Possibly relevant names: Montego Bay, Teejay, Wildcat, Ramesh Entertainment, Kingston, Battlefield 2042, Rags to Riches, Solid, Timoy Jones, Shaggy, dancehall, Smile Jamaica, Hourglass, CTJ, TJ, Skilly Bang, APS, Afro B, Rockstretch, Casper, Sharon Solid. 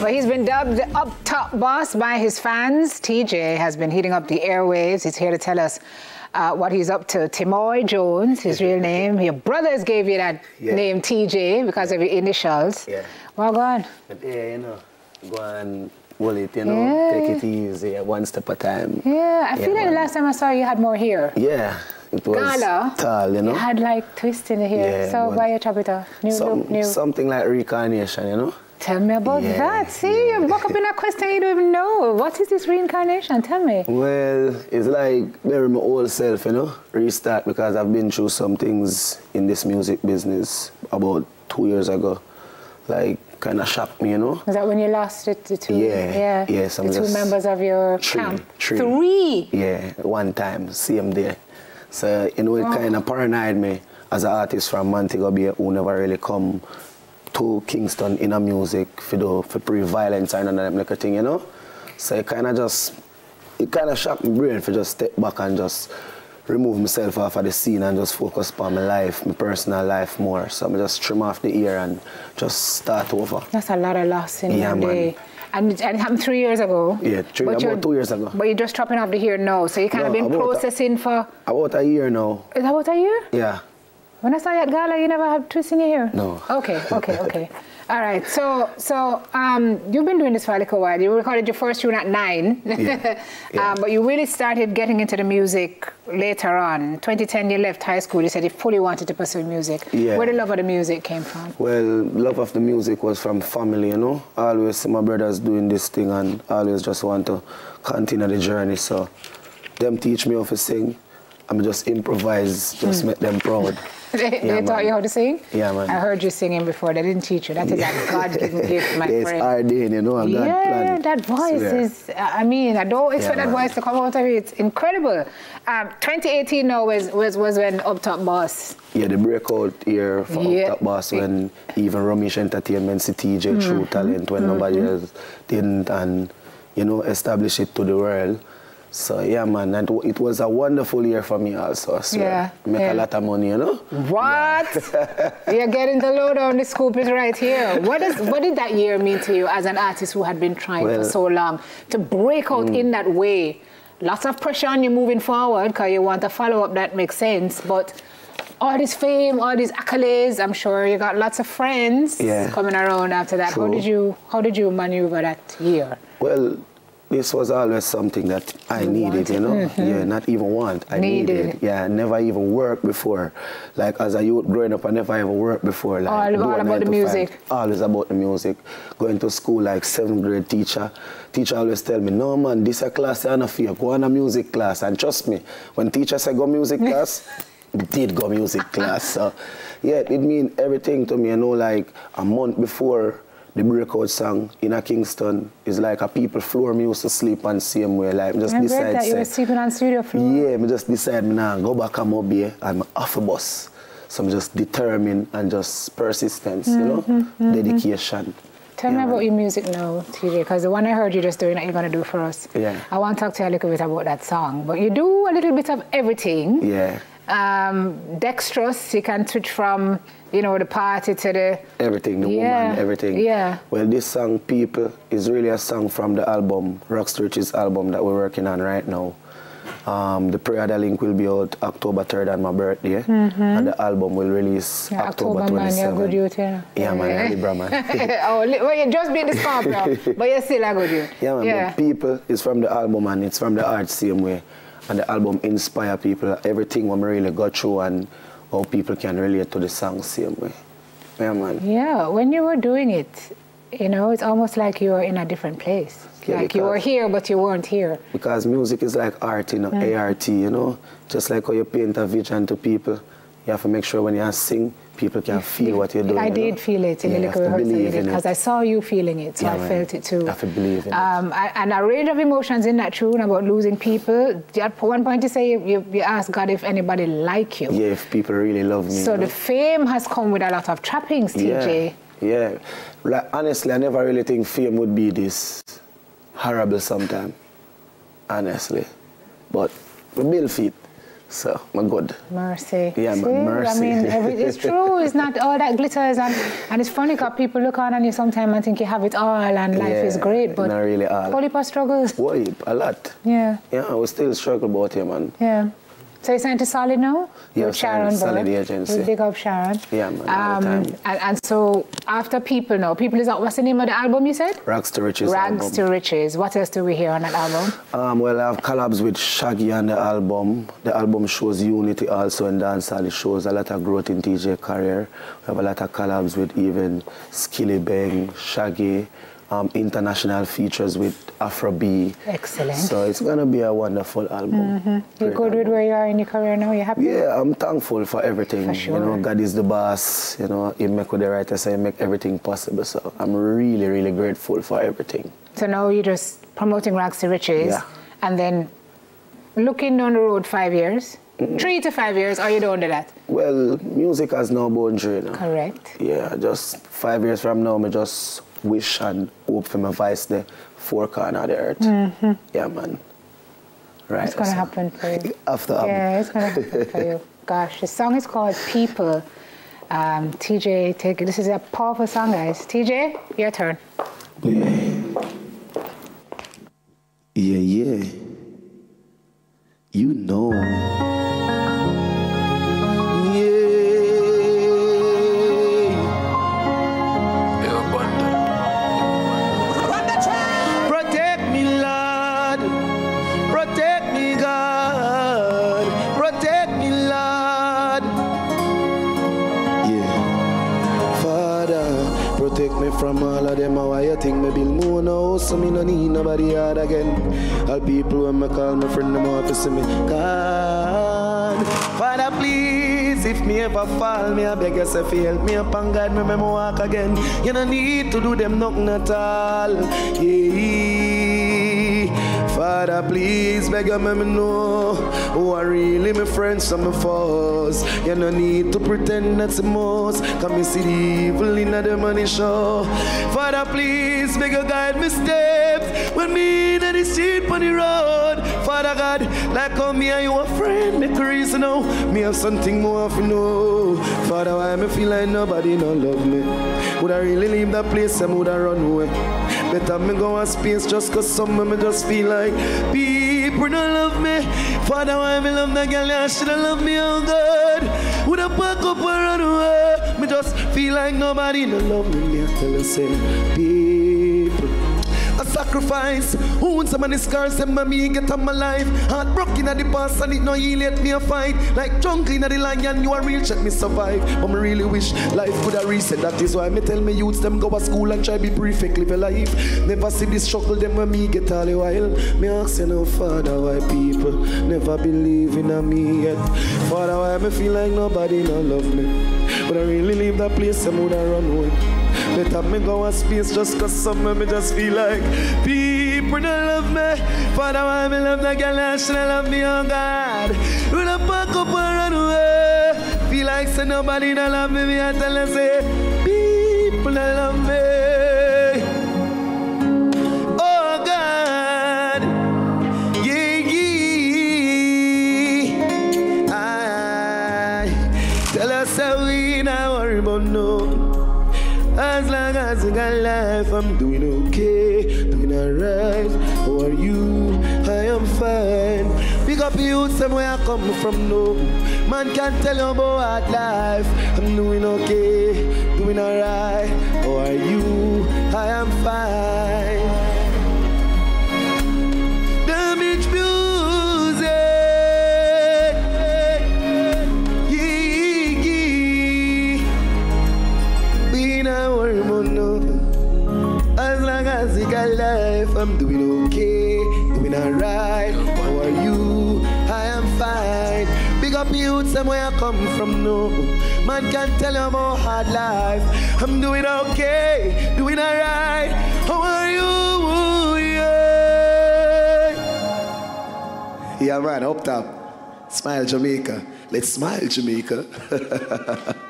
Well, he's been dubbed the Up Top Boss by his fans. Teejay has been heating up the airwaves. He's here to tell us what he's up to. Timoy Jones, his real name. Your brothers gave you that name, Teejay, because of your initials. Yeah. Well, go on. But yeah, you know, go and roll it, you know, take it easy, one step at a time. Yeah, I feel like the last time I saw you, you had more hair. Yeah. It was tall, you know. It had like twists in the hair. Yeah, so why you chop it off? Something like reincarnation, you know. Tell me about that. See, you woke up in a question you don't even know. What is this reincarnation? Tell me. Well, it's like bury my old self, you know, restart, because I've been through some things in this music business about 2 years ago. Like, kind of shocked me, you know. Is that when you lost it? The two members of your camp? Three? Yeah, one time, same day. So, you know, it kind of paranoid me as an artist from Montego Bay who never really come to Kingston in a music for pre-violence and all that thing, you know? So it kind of shocked my brain for just step back and just remove myself off of the scene and just focus on my life, my personal life more. So I just trim off the ear and just start over. That's a lot of loss in one day. And it happened 3 years ago. Yeah, about 2 years ago. But you're just chopping off the hair now, so you kind of been processing for... About a year now. Is that about a year? Yeah. When I saw you at Gala, you never had twists in your hair? No. Okay, okay, okay. All right, so you've been doing this for a little while. You recorded your first tune at 9. Yeah. Yeah. But you really started getting into the music later on. 2010, you left high school. You said you fully wanted to pursue music. Yeah. Where the love of the music came from? Well, love of the music was from family, you know. I always see my brothers doing this thing and I always just want to continue the journey. So them teach me how to sing. I'm just improvise, just make them proud. They taught you how to sing? Yeah, man. I heard you singing before. They didn't teach you. That is a God-given gift, my friend. It's hard, you know. I'm not planning. That voice is, I mean, I don't expect that voice to come out of you. It's incredible. 2018 now was when Up Top Boss. Yeah, the breakout year for Up Top Boss, when even Ramesh Entertainment, CTJ, True Talent, when nobody else didn't, and, you know, establish it to the world. So, yeah, man, and it was a wonderful year for me also, I swear. Yeah, make a lot of money, you know? What? Yeah. You're getting the load on the scoop is right here. What did that year mean to you as an artist who had been trying for so long to break out in that way? Lots of pressure on you moving forward because you want a follow-up that makes sense, but all this fame, all these accolades, I'm sure you got lots of friends coming around after that. True. How did you maneuver that year? Well, this was always something that I needed, you know? Yeah, not even want, I needed. Yeah, never even worked before. Like, as a youth growing up, I never even worked before. Like, all about the music. Always about the music. Going to school, like, 7th grade teacher. Teacher always tell me, no, man, this a class, I don't fear. Go on a music class. And trust me, when teacher say go music class, did go music class. So, yeah, it mean everything to me, you know, like, a month before the breakout song in a Kingston is like a people floor. Me used to sleep on the same way. Like, just I decide that you were sleeping on studio floor. Yeah, me just decide me now go back and up here. I'm off a bus. So I'm just determined and just persistence, you know, dedication. Tell me about your music now, TJ, because the one I heard you just doing that you're going to do for us. Yeah. I want to talk to you a little bit about that song, but you do a little bit of everything. Yeah. Dexterous, you can switch from, you know, the party to the... Everything, the woman, everything. Yeah. Well, this song, People, is really a song from the album, Rockstretch's album that we're working on right now. The prayer the link will be out October 3rd on my birthday, and the album will release October 27th. Man, you're good youth, yeah, man, I'm Libra, man. Oh, well, you just being this camp now, but you're still a good youth. Yeah, man, but People is from the album, and it's from the art same way. And the album inspire people, everything when we really got through and how people can relate to the song same way. Yeah, man. Yeah, when you were doing it, you know, it's almost like you were in a different place. Yeah, like you were here, but you weren't here. Because music is like art, you know, ART, you know? Just like how you paint a vision to people, you have to make sure when you sing, people can feel what you're doing. I did feel it in the little rehearsal because I saw you feeling it, so I felt it too. I have to believe in it. And a range of emotions in that tune about losing people. At one point you say you ask God if anybody like you. Yeah, if people really love me. So the fame has come with a lot of trappings, TJ. Yeah, like, honestly, I never really think fame would be this horrible sometimes, honestly. But we build it. So, my God. Mercy. Yeah, see? Mercy. I mean, it's true. It's not all that glitters. And it's funny because people look on and you sometimes and think you have it all and life is great. But not really all. Polypa struggles. Boy, a lot. Yeah. Yeah, we still struggle about here, man. Yeah. So you signed to Solid now? Yeah, with Sharon Solid agency. We dig up Sharon. Yeah, man, all the time. And so after People now, People is out. What's the name of the album you said? Rags to Riches. Rags to Riches. What else do we hear on that album? Well, I have collabs with Shaggy on the album. The album shows unity also in dancehall. It shows a lot of growth in Teejay career. We have a lot of collabs with even Skilly Bang, Shaggy. International features with Afro B. Excellent. So it's going to be a wonderful album. Mm-hmm. You're good with where you are in your career now? You're happy? Yeah, I'm thankful for everything. For sure. You know, God is the boss. You know, He make with the writer, so He make everything possible. So I'm really, really grateful for everything. So now you're just promoting Rags to Riches, and then looking down the road 5 years. 3 to 5 years, are you doing that? Well, music has no boundary now. Correct. Yeah, just 5 years from now, I just wish and hope for my voice the four corners of the earth. Mm-hmm. Yeah, man. Right. It's going to happen for you. After it's going to happen for you. Gosh, the song is called People. TJ, take it. This is a powerful song, guys. TJ, your turn. Yeah. You know. From all of them, how I think me build more now, so me no need nobody hard again. All people when me call my friend, them want to see me. God, Father, please, if me ever fall, me I beg you to help me up and guide me when me walk again. You no need to do them nothing at all. Yeah. Father, please, beg you me know who are really my friends and my foes. You no need to pretend that's the most, cause me see the evil in the money show. Father, please, beg you guide me steps when me in the street on the road. Father God, like how me and you a friend, make a reason now, me have something more to know. Father, why me feel like nobody no love me? Would I really leave that place and would I run away? Better me go on space just cause some me just feel like people don't love me. Father, why me love that girl? You shouldn't love me, oh God. Would I pack up and run away? Me just feel like nobody no love me. Me tell you say, people, I sacrifice. Who wants some of the scars that me get on my life? Heartbroken at the past and it no heal let me a fight. Like jungle in the lion, you are real check me survive. But me really wish life could have reset. That is why me tell me youths them go to school and try be perfect, live a life. Never see this struggle them when me get all the while. Me ask you now, Father, why people never believe in me yet? Father, why me feel like nobody no love me? But I really leave that place and would I run away? Better me go on space just cause some me just feel like people don't love me. Father, why me love that girl and she don't love me, oh God. When I pack up and run away, feel like say nobody don't love me, me I tell her say, people don't love me, oh God. Yeah. I tell her say we not worry about no. As long as I got life, I'm doing okay, doing alright. How are you? I am fine. Pick up you somewhere I come from, no man can't tell you about hard life. I'm doing okay, doing alright. How are you? I am fine. Damage beauty. As long as I got life, I'm doing okay, doing alright. How are you? I am fine. Big up you somewhere I come from, no man can't tell you about hard life. I'm doing okay, doing alright. How are you? Yeah, man, up top. Smile Jamaica. Let's smile Jamaica.